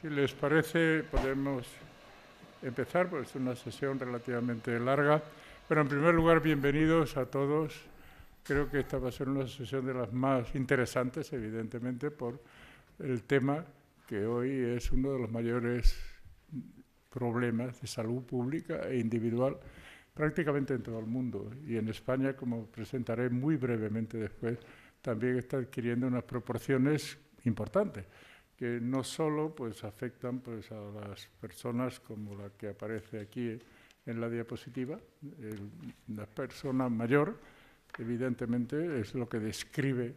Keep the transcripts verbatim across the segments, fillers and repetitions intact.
Si les parece, podemos empezar, pues es una sesión relativamente larga. Pero en primer lugar, bienvenidos a todos. Creo que esta va a ser una sesión de las más interesantes, evidentemente, por el tema que hoy es uno de los mayores problemas de salud pública e individual prácticamente en todo el mundo. Y en España, como presentaré muy brevemente después, también está adquiriendo unas proporciones importantes, que no solo pues, afectan pues, a las personas como la que aparece aquí en la diapositiva, el, la persona mayor, evidentemente es lo que describe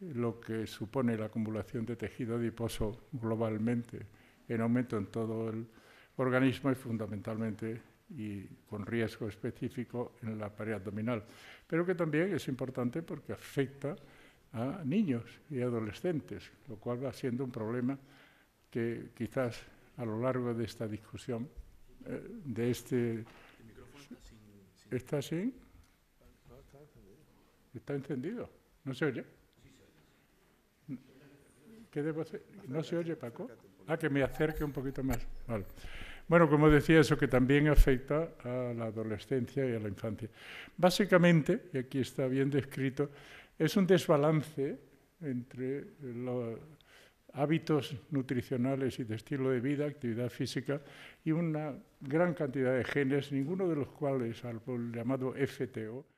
lo que supone la acumulación de tejido adiposo globalmente, en aumento en todo el organismo y fundamentalmente y con riesgo específico en la pared abdominal, pero que también es importante porque afecta a niños y adolescentes, lo cual va siendo un problema que quizás a lo largo de esta discusión, eh, de este... El micrófono está sin... sin ¿Está sin? No, está encendido. Está encendido. ¿No se oye? Sí, se oye. ¿Qué debo hacer? ¿No se oye, Paco? Ah, que me acerque un poquito más. Vale. Bueno, como decía, eso que también afecta a la adolescencia y a la infancia. Básicamente, y aquí está bien descrito, es un desbalance entre los hábitos nutricionales y de estilo de vida, actividad física, y una gran cantidad de genes, ninguno de los cuales, al llamado F T O,